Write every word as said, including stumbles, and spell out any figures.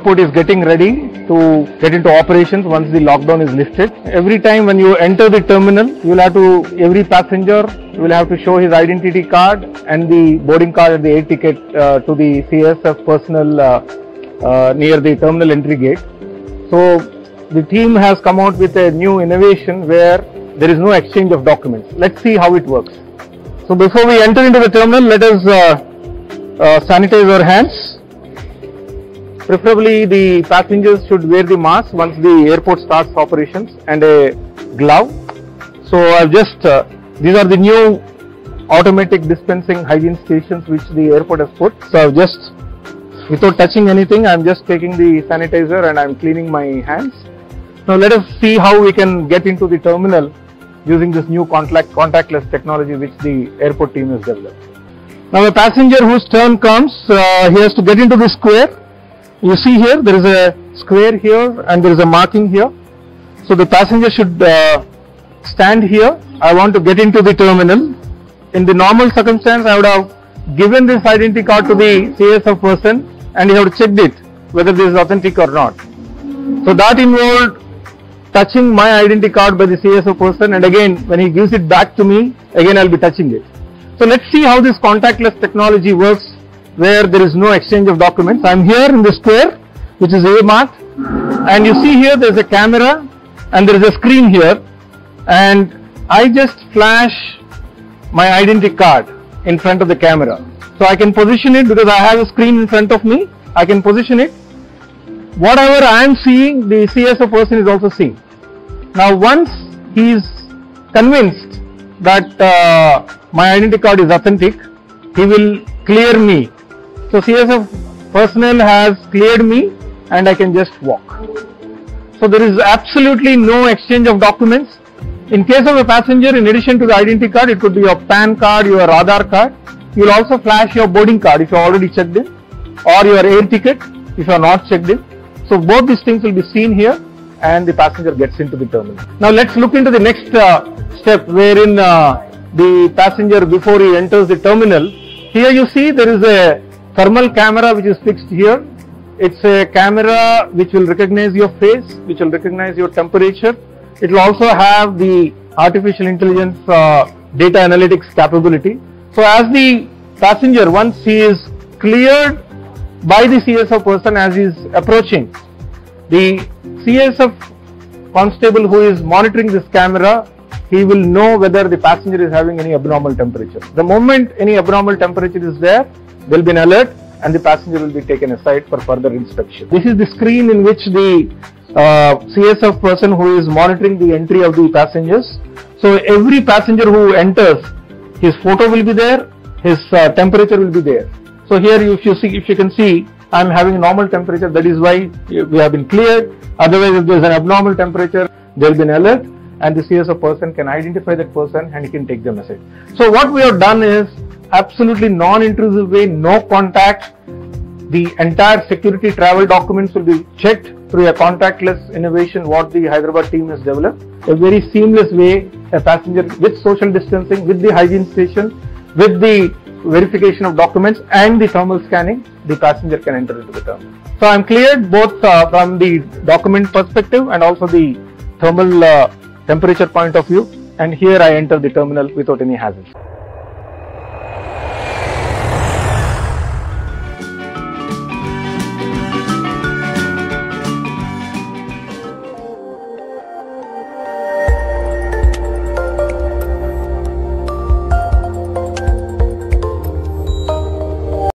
Airport is getting ready to get into operations once the lockdown is lifted. Every time when you enter the terminal, you will have to, every passenger will have to show his identity card and the boarding card at the air ticket uh, to the C S F personnel uh, uh, near the terminal entry gate. So the team has come out with a new innovation where there is no exchange of documents. Let's see how it works. So before we enter into the terminal, let us uh, uh, sanitize our hands. Preferably, the passengers should wear the mask once the airport starts operations, and a glove. So I've just, uh, these are the new automatic dispensing hygiene stations which the airport has put. So I've just, without touching anything, I'm just taking the sanitizer and I'm cleaning my hands. Now let us see how we can get into the terminal using this new contact, contactless technology which the airport team has developed. Now a passenger whose turn comes, uh, he has to get into the square. You see here, there is a square here and there is a marking here. So the passenger should uh, stand here. I want to get into the terminal. In the normal circumstance, I would have given this identity card to the C S F person and he would have checked it, whether this is authentic or not. So that involved touching my identity card by the C S F person, and again, when he gives it back to me, again I'll be touching it. So let's see how this contactless technology works, where there is no exchange of documents. I am here in the square, which is A-marked, and you see here there is a camera and there is a screen here, and I just flash my identity card in front of the camera. So I can position it, because I have a screen in front of me, I can position it. Whatever I am seeing, the C S O person is also seeing. Now once he is convinced that uh, my identity card is authentic, he will clear me. So C S F personnel has cleared me and I can just walk. So there is absolutely no exchange of documents. In case of a passenger, in addition to the identity card, it could be your PAN card, your Aadhaar card. You will also flash your boarding card if you already checked in, or your air ticket if you are not checked in. So both these things will be seen here and the passenger gets into the terminal. Now let's look into the next uh, step, wherein uh, the passenger, before he enters the terminal, here you see there is a thermal camera which is fixed here. It's a camera which will recognize your face, which will recognize your temperature. It will also have the artificial intelligence uh, data analytics capability. So as the passenger, once he is cleared by the C S F person, as he is approaching, the C S F constable who is monitoring this camera, he will know whether the passenger is having any abnormal temperature. The moment any abnormal temperature is there, there will be an alert and the passenger will be taken aside for further inspection. This is the screen in which the uh, C S F person who is monitoring the entry of the passengers. So every passenger who enters, his photo will be there, his uh, temperature will be there. So here, if you see, if you can see, I am having normal temperature, that is why we have been cleared. Otherwise, if there is an abnormal temperature, there will be an alert, and the C S O person can identify that person and he can take them aside. So what we have done is absolutely non-intrusive way, no contact. The entire security travel documents will be checked through a contactless innovation what the Hyderabad team has developed. A very seamless way, a passenger with social distancing, with the hygiene station, with the verification of documents and the thermal scanning, the passenger can enter into the terminal. So I am cleared both uh, from the document perspective and also the thermal uh, temperature point of view, and here I enter the terminal without any hazards.